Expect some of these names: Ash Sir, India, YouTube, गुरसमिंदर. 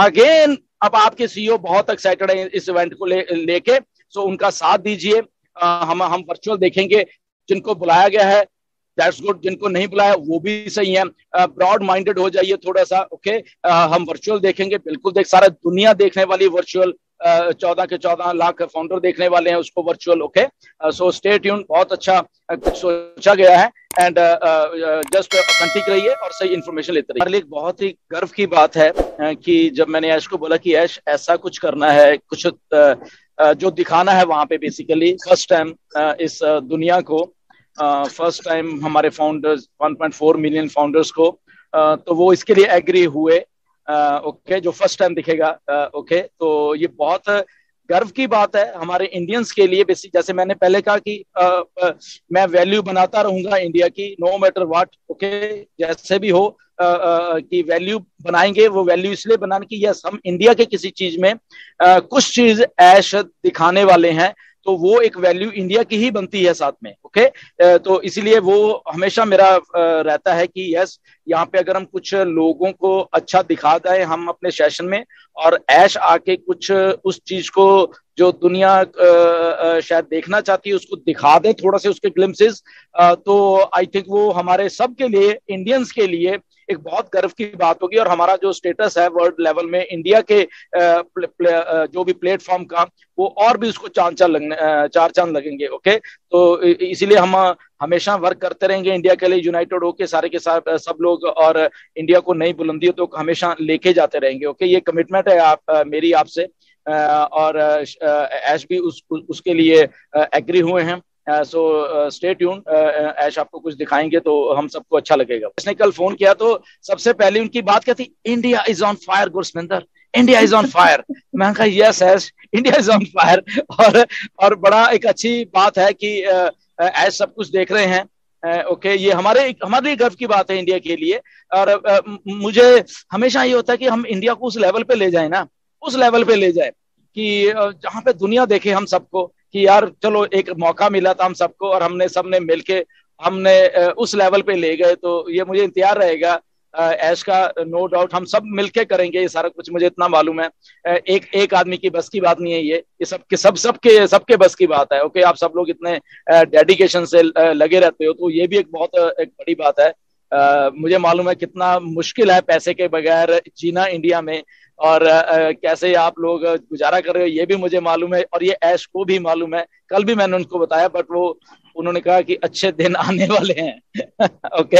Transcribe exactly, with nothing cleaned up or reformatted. Again अब आपके CEO बहुत एक्साइटेड है इस इवेंट को ले लेके, सो उनका साथ दीजिए। हम हम वर्चुअल देखेंगे, जिनको बुलाया गया है दैट्स गुड, जिनको नहीं बुलाया वो भी सही है। ब्रॉड माइंडेड हो जाइए थोड़ा सा, ओके। हम वर्चुअल देखेंगे, बिल्कुल देख सारा दुनिया देखने वाली वर्चुअल, चौदह के चौदह लाख फाउंडर देखने वाले हैं उसको virtual, okay. So stay tune, बहुत अच्छा कुछ सोचा गया है एंड जस्ट ऑथेंटिक रहिए और सही इन्फॉर्मेशन लेते रहिए। हमारे लिए बहुत ही गर्व की बात है कि जब मैंने ऐश को बोला कि ऐश ऐसा कुछ करना है, कुछ जो दिखाना है वहां पे, बेसिकली फर्स्ट टाइम इस दुनिया को, फर्स्ट टाइम हमारे founders one point four million founders को, तो वो इसके लिए एग्री हुए, ओके, जो फर्स्ट टाइम दिखेगा, ओके। तो ये बहुत गर्व की बात है हमारे इंडियंस के लिए। बेसिक जैसे मैंने पहले कहा कि आ, आ, मैं वैल्यू बनाता रहूंगा इंडिया की, नो मैटर व्हाट, ओके, जैसे भी हो आ, आ, कि वैल्यू बनाएंगे। वो वैल्यू इसलिए बनाने की, यस हम इंडिया के किसी चीज में आ, कुछ चीज ऐश दिखाने वाले हैं, तो वो एक वैल्यू इंडिया की ही बनती है साथ में, ओके। तो इसीलिए वो हमेशा मेरा रहता है कि यस यहाँ पे अगर हम कुछ लोगों को अच्छा दिखा दें हम अपने सेशन में, और ऐश आके कुछ उस चीज को जो दुनिया शायद देखना चाहती है उसको दिखा दें, थोड़ा से उसके ग्लिम्सेस, तो आई थिंक वो हमारे सब के लिए, इंडियंस के लिए एक बहुत गर्व की बात होगी। और हमारा जो स्टेटस है वर्ल्ड लेवल में इंडिया के प्ले, प्ले, जो भी प्लेटफॉर्म का, वो और भी उसको चार चांद लगने चार चांद लगेंगे, ओके। तो इसीलिए हम हमेशा वर्क करते रहेंगे इंडिया के लिए, यूनाइटेड होके सारे के साथ सब लोग, और इंडिया को नई बुलंदियों तो हमेशा लेके जाते रहेंगे, ओके। ये कमिटमेंट है आप मेरी आपसे, और ऐश भी उस, उसके लिए एग्री हुए हैं। सो स्टे ट्यून, ऐश आपको कुछ दिखाएंगे तो हम सबको अच्छा लगेगा। उसने कल फोन किया तो सबसे पहले उनकी बात क्या थी, India is on fire गुरसमिंदर, India is on fire. मैंने कहा yes Ash, India is on fire. और और बड़ा एक अच्छी बात है कि ऐश सब कुछ देख रहे हैं, ओके okay, ये हमारे हमारे लिए गर्व की बात है इंडिया के लिए। और आ, मुझे हमेशा ये होता है कि हम इंडिया को उस लेवल पे ले जाए ना, उस लेवल पे ले जाए कि जहाँ पे दुनिया देखे हम सबको कि यार चलो एक मौका मिला था हम सबको, और हमने सबने मिलके हमने उस लेवल पे ले गए। तो ये मुझे इंतजार रहेगा ऐश का, नो डाउट हम सब मिलके करेंगे ये सारा कुछ, मुझे इतना मालूम है। एक एक आदमी की बस की बात नहीं है, ये ये सब के सब सबके सबके बस की बात है, ओके। आप सब लोग इतने डेडिकेशन से लगे रहते हो, तो ये भी एक बहुत एक बड़ी बात है। Uh, मुझे मालूम है कितना मुश्किल है पैसे के बगैर जीना इंडिया में, और uh, कैसे आप लोग गुजारा कर रहे हो ये भी मुझे मालूम है, और ये ऐश को भी मालूम है। कल भी मैंने उनको बताया, बट वो उन्होंने कहा कि अच्छे दिन आने वाले हैं ओके okay?